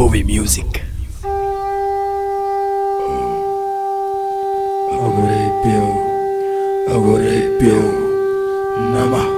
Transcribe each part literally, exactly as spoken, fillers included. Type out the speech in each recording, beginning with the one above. movie music. Agorepyo, agorepyo, namah.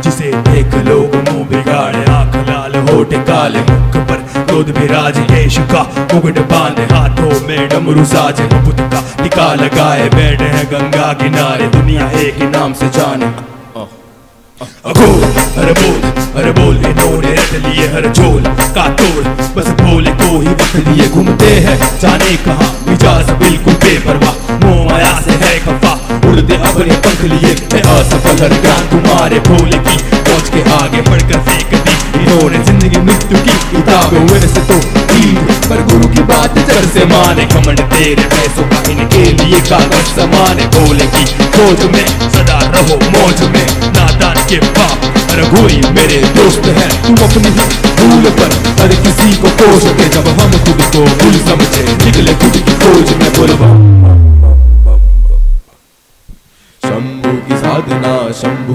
जिसे देख लोग मुंह बिगाड़े, आंख लाल होठे काले, मुख पर क्रोध विराजे, केश का मुकुट बांधे, हाथों में डमरू साजे, मुकुट का टीका लगाए, बैठे हैं गंगा किनारे, दुनिया एक ही नाम से जाने। अगो हर बोल हर बोल इन्होंने रट लिए हर झोल का तोड़, बस भोले को ही वक्त लिए घूमते हैं जाने कहाँ, मिजाज बिल्कुल बेपरवाह, मोह माया से है खफा, उड़ते अपने पंख लिए मैं असफल हर ग्राम तुम्हारे भोले की पहुँच के आगे बढ़कर फेंक दी इन्होंने जिंदगी मृत्यु की किताबें। वैसे तो ठीक पर गुरु की बात जर से माने, घमंड तेरे पैसों का इनके लिए कागज समाने, भोले की खोज में सदा रहो मौज में नादान के पाप। अरे कोई मेरे दोस्त है तुम अपनी ही भूल पर, हर किसी को कोसते जब हम खुद को भूल समझे, निकले खुद की खोज में बोलवा। शंभु की साधना शंभु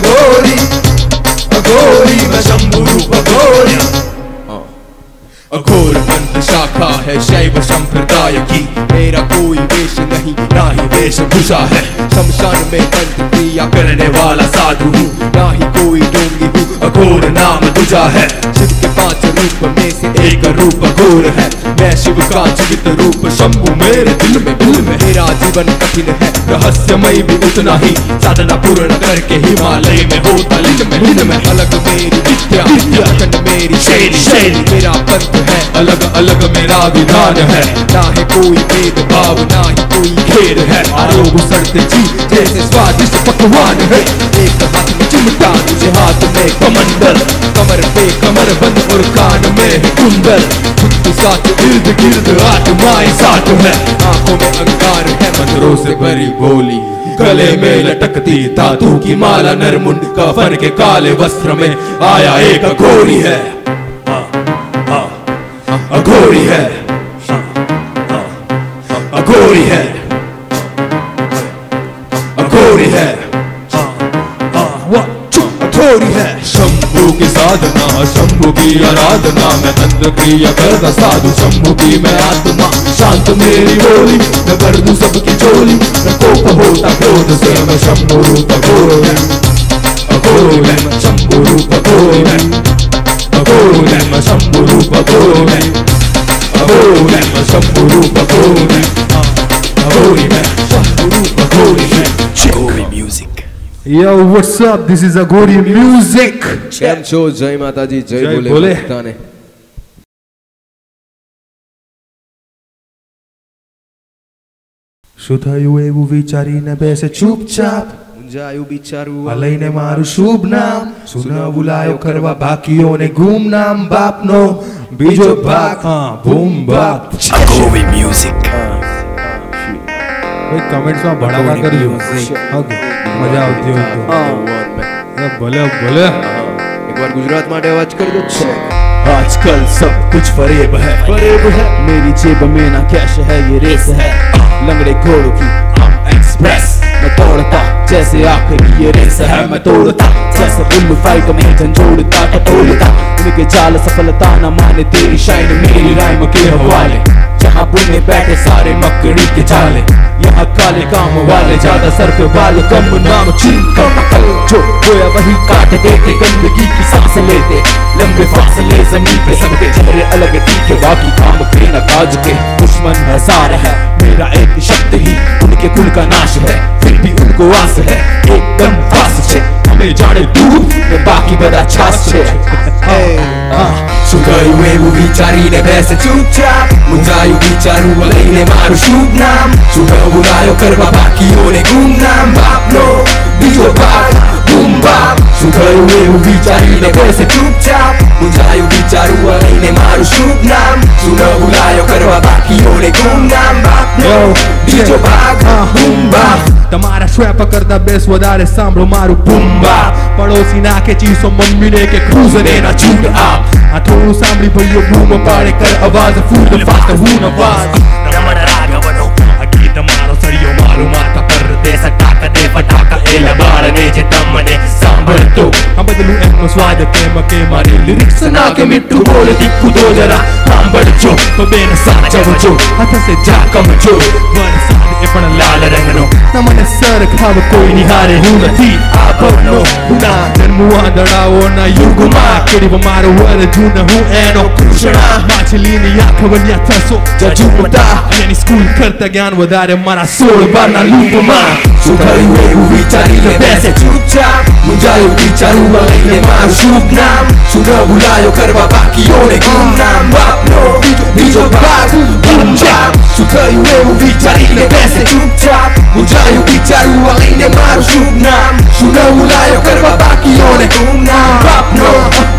अघोरी, अघोरी मैं शंभु रूप अघोरी। अघोर मंत्र शाखा है शैव संप्रदाय की, मेरा कोई वेश नहीं ना ही वेशभूषा है, शमशान में तंत्र क्रिया करने वाला साधु हूँ, ना ही कोई डोंगी हूँ, अघोर नाम दूजा है, शिव के पांच रूप में से एक रूप अघोर है, मैं शिव का जीवित रूप शंभु मेरे दिल में दिल में। मेरा जीवन कठिन है रहस्यमय भी उतना ही, साधना पूर्ण करके हिमालय में होता लिंग में लिंग में, अलग मेरी विद्या अखंड मेरी शैली शैली, मेरा पंथ है अलग अलग मेरा विधान है, ना है कोई भेदभाव ना ही कोई घेर है, आरोप सरते जी जैसे स्वादिष्ट पकवान है, एक हाथ में चिमटा दूसरे हाथ में कमंडल, कमर पे कमर बंद और कान में कुंडल, खुद साथ इर्द गिर्द आत्माएं साथ है, आंखों में अंगार है मंत्रों से भरी बोली, गले में लटकती धातु की माला, नरमुंड का फन के काले वस्त्र में आया एक अघोरी है, अघोरी है, अघोरी है, अघोरी है, अघोरी है। शंभु की साधना शंभु की आराधना मैं तंत्र क्रिया करता साधु, शंभु की मैं आत्मा शांत मेरी बोली, मैं भर दूं सबकी झोली, न कोप होता क्रोध से मैं शंभु रूप अघोरी, अघोरी मैं शंभु रूप अघोरी, अघोरी मैं शंभु रूप अघोरी, अघोरी मैं शंभु रूप अघोरी, अघोरी मैं शंभु रूप Aghori. Music Yo, what's up? This is Aghori Music. Jai Cho, Jai Mataji, Jai Bole Bhagtane. Sudhayu evu vicharine bese chupchap, unjayu bicharu alaine maru shubh naam, sunavu layo karva bhakiyone gum naam bapno bijo bhak boom bap. Aghori Music. कोई comments में बड़ा बड़ा कर यूँ मजा आती है तो बोले बोले एक बार गुजरात में आवाज कर दो। आजकल सब कुछ फरेब है फरेब है, मेरी जेब में ना कैश है ये रेस है, लंगड़े घोड़ों की हम एक्सप्रेस मैं तोड़ता जैसे आखिरी ये रेस है, मैं तोड़ता जैसे बुल फाइट में झंझोड़ता टटोलता, उनके जाल सफलता न माने तेरी शाइन मेरी राइम के हवाले, जहाँ बुने बैठे सारे मकड़ी के जाले, यहाँ काले काम वाले ज्यादा सर पे बाल कम नाम चीन कम कल, जो खोया वही काट देते, गंदगी की सांस लेते लंबे फासले जमीन पे सबके चेहरे अलग तीखे, बाकी काम के न काज के दुश्मन है सारे है, मेरा एक शब्द ही उनके कुल का नाश है, फिर भी उनको आस है एकदम फास छे, हमें जाने दूर बाकी बड़ा छास छे। 외부 빗자리내 뱃에 툭짝 문자유 빗자루와 레인의 마루 슉남 조명을 하여 걸어봐봤기 오네 꿈남 밥로 미워박 붐밥 조명을 외부 빗자리내 뱃에 툭짝 문자유 빗자루와 레인의 마루 슉남 조명을 하여 걸어봐봤기 오네 꿈남 밥로 미워박 붐밥 તમારા શ્રેપા કરતા બેસ વધારે સાંભળો મારું બૂમબા પડોશી નાખે ચીસો મમ્મીને કે ક્રુઝને ના છૂટ આપ આ થોડું સાંભળી ભઈઓ બૂમ પાડે કર અવાજ ફૂટ ફાટ હું અવાજ તમારા રાગવનો આ ગીત મારો સળિયો મારું માથા પર દેશ ટાકા દે ફટાકા એ લબારને જે તમને સાંભળતો આ બદલું એમનો સ્વાદ કેમ કે મારી લિરિક્સ ના કે મીઠું બોલ દીખું દો જરા સાંભળજો તો બેન સાચવજો હાથ સે જા કમજો વરસાદ એ પણ લાલ રંગનો namane sar khab koi nihare hu nathi apno una janmuwa darao na yugma kedi maro war juna hu eno kushna machli ni yakhwanya taso jajumta yani school karta gyan vadare mara soul barna lupma sukhari hu vichari le paise chucha munjayo vicharu wale mar shubnam sudha bulayo karwa baki one gunam bapno bijo bat bunja sukhari hu vichari le paise chucha munjayo vicharu wale mar shubnam sudha bulayo karwa baki one gunam bapno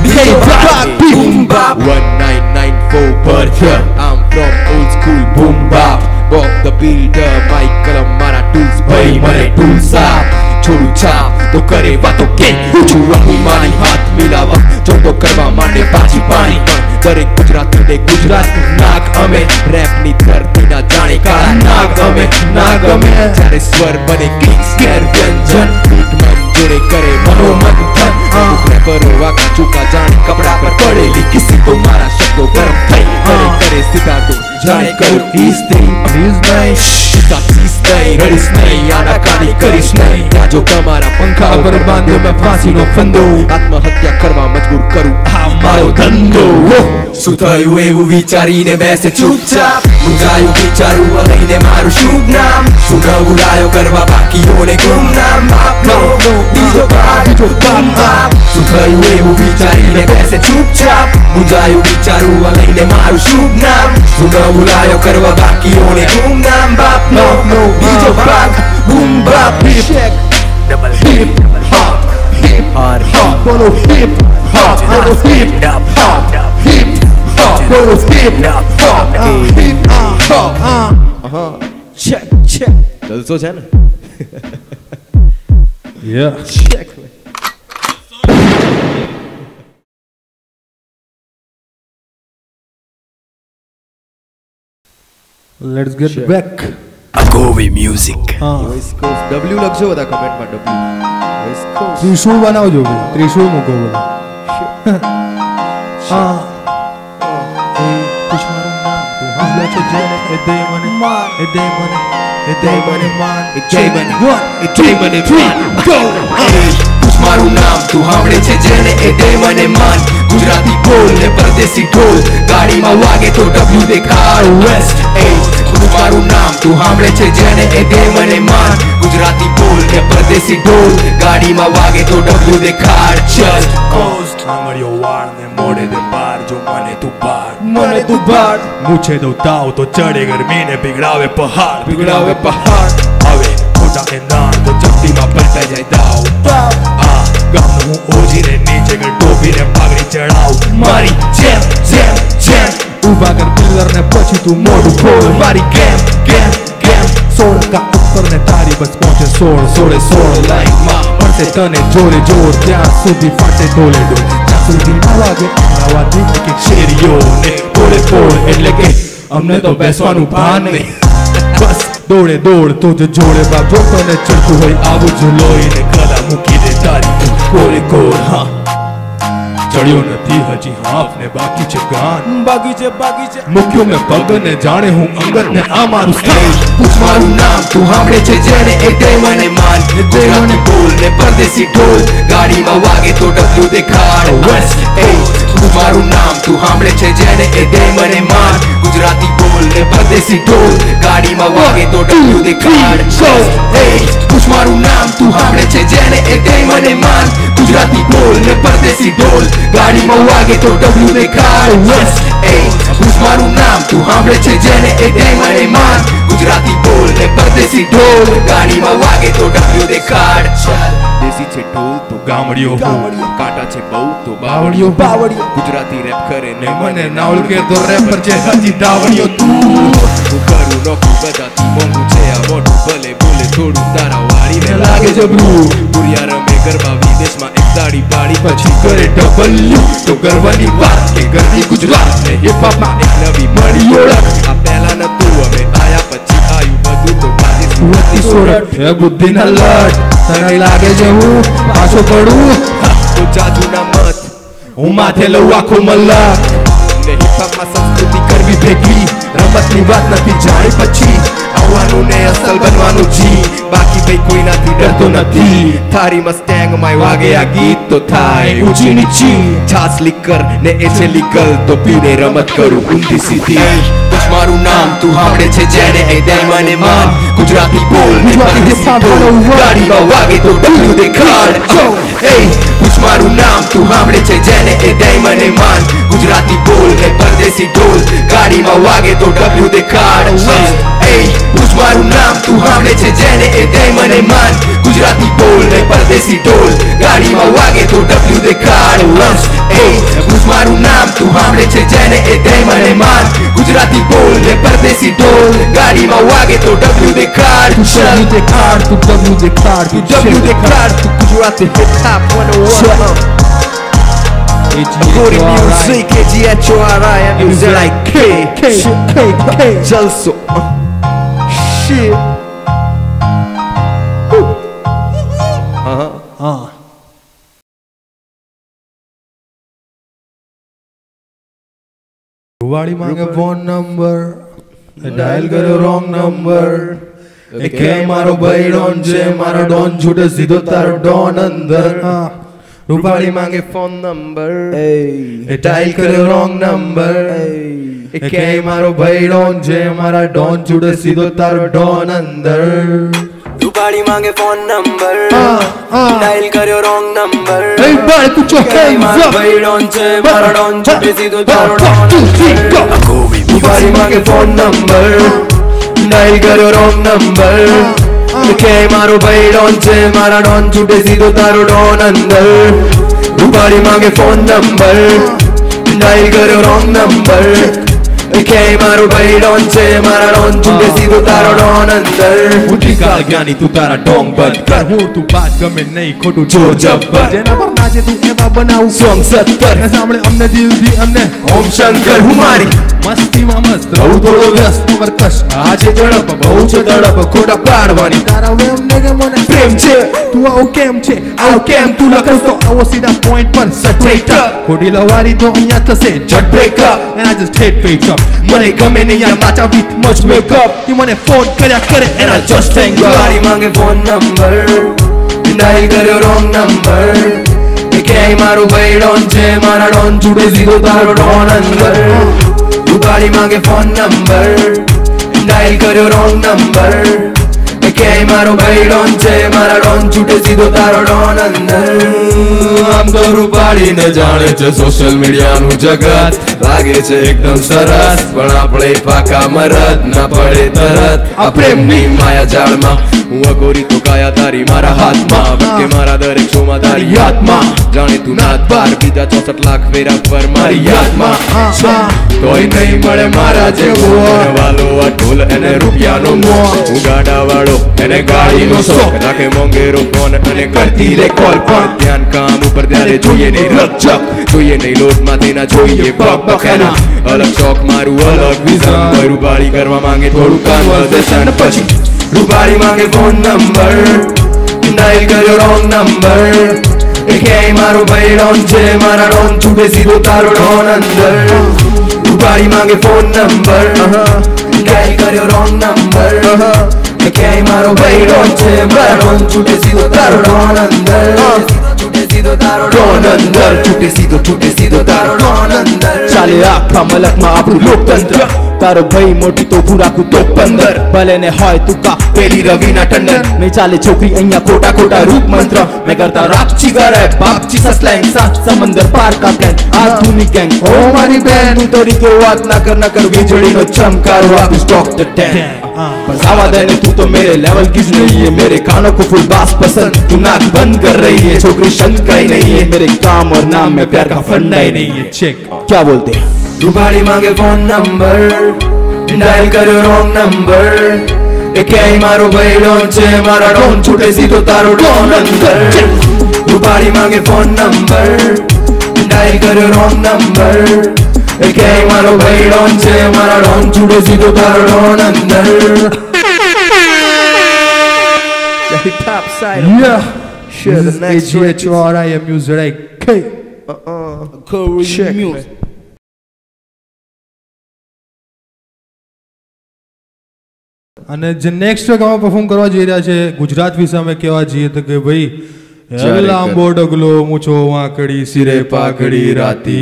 bijo bat bunja one nine nine four Berger I'm from old school boom bap Bob the builder Michael Amara tools bhai mare tools up छोड़ू छाप तो करे बातों के छुआ मानी हाथ मिलावा जो तो करवा माने बाजी पानी करे गुजरात दे गुजरात नाग हमें रैप नी धरती ना जाने का नाग हमें नाग हमें चारे स्वर बने किंग्स केर व्यंजन बीट मन जुड़े करे मनोमंथन रैपरों का चूका जाने कपड़ा पर पड़े ली किसी को मारा शब्दों गरम भाई करे करे सीधा तो जाने करूँ इस दिन अमीज नहीं रड़िस नहीं आना कानी करिश नहीं या जो कमारा पंखा पर बांधो मैं फांसी नो फंदो आत्महत्या करवा मजबूर करूं आ मारो धंधो सुतायो एवो विचारी ने वैसे चुपचाप मुझायो विचारू अलग ने मारू शुभ नाम सुना बुलायो करवा बाकी होने गुम नाम आपनो बीजो बार जो तम आप सुतायो एवो विचारी ने वैसे चुपचाप मुझायो विचारू अलग ने मारू शुभ नाम सुना बुलायो करवा बाकी होने गुम नाम आपनो बीजो बार गुम बाप check double hip hop hip hop follow hip hop follow hip hop Follow hip hop hip hop uh-huh check check that's so channel yeah check let's get check. Back Agovi music voice uh. coast w લખજો બધા comment માં w voice coast ત્રિશુલ બનાવજો ત્રિશુલ મૂકો બોલો હા મારું નામ તું સાંભળે છે જેને એ દે મને માન ગુજરાતી બોલ ને પરદેશી ઢોલ ગાડીમાં વાગે તો ડબલ્યુ દેખાર વેસ્ટ એ મારું નામ તું સાંભળે છે જેને એ દે મને માન ગુજરાતી બોલ ને પરદેશી ઢોલ ગાડીમાં વાગે તો ડબલ્યુ દેખાર ચલ કોસ્ટ આંગળીઓ વાળને મોઢે દે પાર જો મને તું પાર મને તું પાર મૂછે દઉં તાવ તો ચડે ગરમી ને બિગડાવે પહાડ બિગડાવે પહાડ આવે ખોટા એંધાણ તો ચપટીમાં પલટાઈ જાય દાવ ગામનું ઓજી રે નીચે ગળ ટોપી રે પાઘડી ચડાવ મારી જેમ જેમ જેમ ઊભા કર પિલર ને પછી તું મોઢું ખોલ મારી ગેમ ગેમ ગેમ સોળ કા ઉપર ને તારી બસ પહોંચે સોળ સોળે સોળ લાઈનમાં પડશે તને જોરે જોર ત્યાં સુધી ફાટે ડોલે ડોલ ત્યાં સુધી આવાજે આવાજે કે શેરીઓને પોળે પોળ એટલે કે અમને તો બેસવાનું ભાન નહીં બસ દોડે દોડ તો જ જોડે બાપ જો તને ચડતું હોય આવું જ લોહીને કલા મૂકી દે તારી કોરે કોર હા ચડ્યો નથી હજી હાફ ને બાકી છે ગાન બાકી છે બાકી છે મુખ્યો મેં પગને જાણે હું અંગત ને આ મારું સ્થાન પૂછ મારું નામ તું સાંભળે છે જેને એ દે મને માન દે મને બોલ ને પરદેશી ઢોલ ગાડીમાં વાગે તો ડબલ્યુ દેખાડો વેસ્ટ એ પૂછ મારું નામ તું સાંભળે છે જેને એ દે મને માન ગુજરાતી બોલ ને પરદેશી ઢોલ ગાડીમાં વાગે તો ડબલ્યુ દેખાડો વેસ્ટ એ પૂછ મારું નામ તું સાંભળે છે જેને એ દે મને માન ગુજરાતી બોલ ને પરદેશી ઢોલ ગાડી uwagi to wne kar west a usmaru naam tu hamre che jene e daimane man gujarati bol ne pardesi ढोल गाड़ी ma wage to wne kar chal desi che ढोल to gamdiyo ho kaata che bau to bawdiyo bawdiyo gujarati rap kare ne mane naul ke to rapper che haji dawdiyo tu tu karu no ku badati mongu che a motu bale bole thodu tara wari ne lage jabru puriya rame garba videsh ma ek daadi paadi pachi kare double to garwani baat ke gardi gujarat ne hip hop ma ek navi mari odak a pehla na tu ave aaya pachi aayu badu to baadi surati sorat he buddhi na lat tane lage je hu paso padu to jaju na mat hu mathe lo akho malla ne hip hop ma sanskruti karvi bhegi ramat ni baat na pichai pachi awanu ne asal banwanu ji बाकी भाई कोई ना थी डर तो न थी थारी मस्टैंग माय वागया गीत तो थाए ऊंची नीची छास लिखकर ने ऐसे लिकल तो पीने रमत करूं उंधी सीधी मारू नाम तू हावड़े छे जेने ए दैमने मान गुजराती बोल ने मारे साबो गाड़ी मा वागे तो डब्ल्यू दे खाड़ ए कुछ मारू नाम तू हावड़े छे जेने ए दैमने मान गुजराती बोल ने परदेसी ढोल गाड़ी मा वागे तो डब्ल्यू दे खाड़ ए कुछ मारू नाम तू हावड़े छे जेने ए दैमने मान गुजराती बोल ने परदेसी ढोल गाड़ी मा वागे तो डब्ल्यू दे खाड़ ए कुछ मारू नाम तू हावड़े छे जेने ए दैमने मान गुजराती ले परदेसी ढोल गाड़ी में वागे तो डब्ल्यू दे कार चल दे कार तू डब्ल्यू दे कार तू डब्ल्यू दे कार तू Gujarati hip hop one oh one गोरी म्यूजिक के G H O R I M use like के के के जलसो शिट हां हां वाड़ी मांगे फोन नंबर डायल करो रॉन्ग नंबर एके मारो भाई डॉन जे मारो डॉन छूटे सीधो तारो डॉन अंदर रुबाड़ी मांगे फोन नंबर ए डायल करो रॉन्ग नंबर एके मारो भाई डॉन जे मारा डॉन छूटे सीधो तारो डॉन अंदर रुबाड़ी मांगे फोन नंबर डायल करो रॉन्ग नंबर एक बार तू चौके मारो भाई डॉन जे मारो डॉन छूटे सीधो तारो डॉन रुबाड़ी मांगे फोन नंबर डायल करो रॉन्ग नंबर के मारो भाई डॉन जे मारा डॉन छूटे सीधो तारो डॉन अंदर रुबाड़ी मांगे फोन नंबर डायल करो रॉन्ग नंबर के मारो भाई डॉन से मारा डॉन छूटे सीधो तारो डॉन अंदर उठी काल ज्ञानी तू तारा डोंग बंद कर हो तू बात गमे नहीं खोटू जोर जबर जेना पर नाचे तू एवा बनाऊ सॉन्ग सत्तर सामने हमने दिल दी हमने ओम शंकर हमारी मस्ती में मस्त रहू थोड़ो व्यस्त तू वर्कश आज झड़प बहु छे तड़प खोटा पाड़वानी तारा वे हमने के मन प्रेम छे तू आओ केम छे आओ केम तू लखस तो आओ सीधा पॉइंट पर स्ट्रेट अप खोटी लवारी तो अइया थसे झट break up and I just hate break up मने गमे नहीं यार माचा with much makeup you wanna phone करे करे and I just hang up गाड़ी मांगे फोन नंबर डायल करो रॉन्ग नंबर के मारो भाई डॉन जे मारा डॉन जुड़े जीरो तारो डॉन अंदर गाड़ी मांगे फोन नंबर डायल करो रॉन्ग नंबर के मारो भाई डॉन जे मारा डॉन जुड़े जीरो तारो डॉन अंदर हम तो रुपाड़ी ने जाने छे सोशल मीडिया नु जगत लागे छे एकदम सरस पण आपणे पाका मरद ना पड़े तरत आ प्रेम नी माया जाल मा हुआ गोरी तो काया तारी मारा हाथ मा के मारा दरेक शो मा तारी याद मा जाने तू नात बार बीजा चौसठ लाख फेरा पर मारी याद मा तोय नहीं मळे मारा जेवो वालो आ ढोल अने रुपया नो मो उगाडा वाळो अने गाड़ी नो शौक राखे मोंगेरो फोन अने करती रे कॉल पण ध्यान काम ऊपर ત્યારે જોઈએ નહીં રચક જોઈએ નહીં લોટમાં તેના જોઈએ બકબકના અલગ શોખ મારું અલગ વિઝન રૂબાળી કરવા માંગે થોડું કન્વર્સેશન પછી રૂબાળી માંગે ફોન નંબર ડાયલ કર્યો રોંગ નંબર એકે મારો ભાઈ ડોન છે મારા ડોન છૂટે સીધો તારો ડોન અંદર રૂબાળી માંગે ફોન નંબર ડાયલ કર્યો રોંગ નંબર એકે મારો ભાઈ ડોન છે મારા ડોન છૂટે સીધો તારો ડોન અંદર Don't under, too busy, don't under, don't under. Charlie up. था मलक मा आपू लोकतंत्र तारो भाई मोटी तो पूरा को तो पंदर भले ने हाय तुका पेली रवीना टंडन मैं चाले छोकरी अइया कोटा कोटा रूप मंत्र मैं करता राक्षी गर है बापची सस्लैंग साथ समंदर पार का गैंग आधुनिक गैंग ओ मारी बहन तू तोरी के बात ना करना कर बिजली नो चमकार हो आप डॉक्टर टेन पर सावा देने तू तो मेरे लेवल किस नहीं है मेरे कानों को फुल बास पसंद तू नाक बंद कर रही है छोकरी शंक का ही नहीं है मेरे काम और नाम में प्यार का फंडा ही नहीं है चेक क्या बोलते हैं दुबारी मांगे फोन नंबर डायल करो रॉन्ग नंबर एक क्या ही मारो भाई डोंट चे मारा डोंट छूटे सी तो तारो डोंट अंदर दुबारी मांगे फोन नंबर डायल करो रॉन्ग नंबर एक ही मारो भाई डॉन से मारा डॉन छुड़े सीधो तारो डॉन अंदर the top side yeah share the next rich or I am user like uh uh Korean music અને જે નેક્સ્ટ ગામમાં પરફોર્મ કરવા જઈ રહ્યા છે ગુજરાત વિષયમાં કેવા જઈએ તો કે ભાઈ હેલા બોડગલો મૂછો વાકડી સિરે પાઘડી રાતી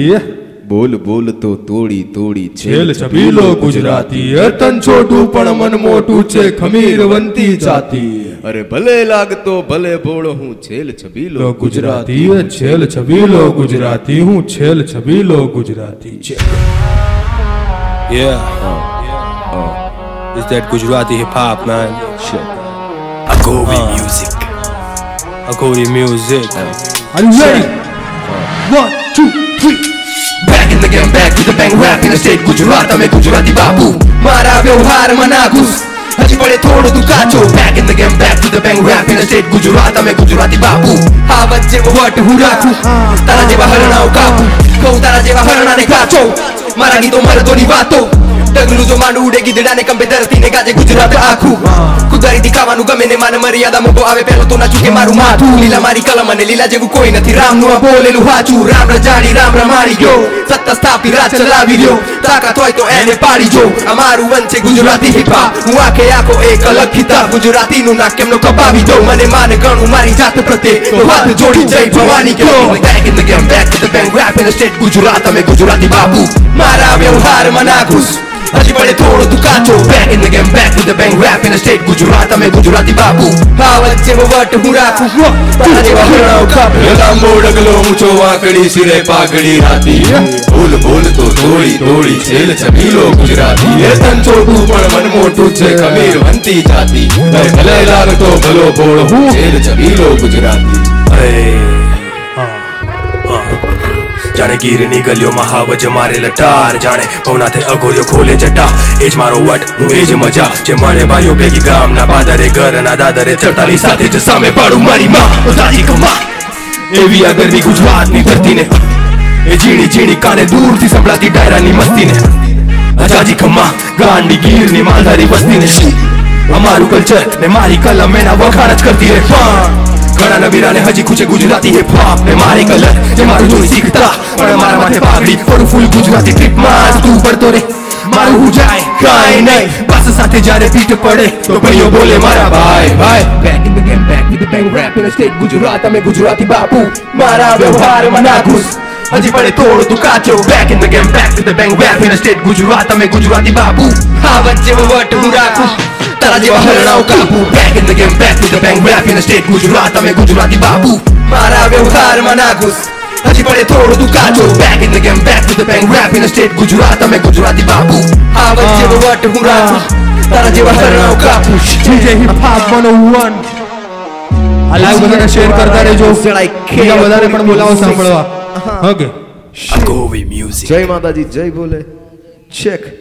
बोल बोल तो तोड़ी तोड़ी छेल छबीलो गुजराती तन छोटू पण मन मोटू छे खमीर वंती जाती अरे भले लागतो भले बोलो हूँ छेल छबीलो गुजराती छेल छबीलो गुजराती हूँ छेल छबीलो Gujarati yeah is that Gujarati hip hop man Aghori music Aghori music are you ready one two three Back in the game, back with the bang rap in the state Gujarat, I'm a Gujarati babu Mara vyavhar mana ghus Haji pade thodo tu kacho Back in the game, back with the bang rap in the state Gujarat, I'm a Gujarati babu Aawat jeva wat hu rakhu Tara jeva harnao kapu Kau tara jeva harna ne kacho Mara ni to mardo ni vato Daglu jo mandu ude gidda ne kambe darti ne gaje Gujarat aakhu Kudari dikhawanu game ne man maryada mo aave pehlo to na chuke maru mathu Lila mari kalam ne lila jevu koi nathi Ram nu bolelu hachu Ram rajani Ram ramari yo सत्ता स्थापी राज चलावी लो ताकत होय तो एने पाड़ी जो अमारू वंचे Gujarati hip hop हूँ आखे आखो एक अलग किताब गुजराती नु ना केमनो कपावी दो मने मान गणू मारी जात प्रत्ये तो हाथ जोड़ी जय भवानी के back in the game back to the bang rap in the state Gujarat में गुजराती बाबू मारा व्यवहार मना घुस हजी बड़े थोड़ो तू काचो back in the game back to the bang rap in the state Gujarat में गुजराती बाबू हावत से वो वट हूँ राखू तारा जेवा हरणाओ काप लांबो डगलो ऊंचो वाकड़ी सिरे पागड़ी राती बोल बोल तो थोड़ी थोड़ी छेल छबीलो गुजराती ये तन छोटू पण मन मोटू छे खमीर वंती जाती अरे भले लागतो भलो बोल हूँ छेल छबीलो गुजराती अरे जाने गिरनी गलियों महावज मारे लटार जाने पवना थे अगोरियो खोले जटा एज मारो वट हूँ एज मजा जे मारे भाइयों बेगी गाम ना बादरे घर ना दादरे चटाली साथे जे सामे पाडू मारी माँ ओ तारी कमा एवी आ गर्मी गुजरात नी धरती ने ए जीणी जीणी काने दूर थी संभळाती डायरा नी मस्ती ने आजादी कमा गांडी गीर नी मालधारी बस्ती ने हमारू कल्चर ने मारी कलम में ना वखाणच करती है घना नबीरा ने हजी कुछ गुजराती हिप हॉप में मारे कलर जे मारू जो सीखता पर मारा माथे पागड़ी और फुल गुजराती ट्रिप मार तू पर तो रे मारू हो जाए काई नहीं बस साथे जारे पीठ पड़े तो भाइयों बोले मारा भाई भाई back in the game back with the bang rap in the state Gujarat में गुजराती बापू मारा व्यवहार मना घुस हजी बड़े तोड़ तू काचो back in the game back with the bang rap in the state Gujarat में गुजराती बापू हावत जे वट हूं राखू तारा जेवा हरणाओ काबू back in the game back with the bang rap in the state Gujarat में गुजराती बाबू मारा व्यवहार में ना घुस हजी पड़े थोड़ो तू काचो back in the game back with the bang rap in the state Gujarat में गुजराती बाबू आवत जेवा वट हूँ राखू तारा जेवा हरणाओ काबू जे hip hop one oh one अलग बधाने शेयर करता रहेजो બીજા વધારે પણ બોલાવો સાંભળવા ઓકે અગોવી મ્યુઝિક જય માતાજી જય બોલે ચેક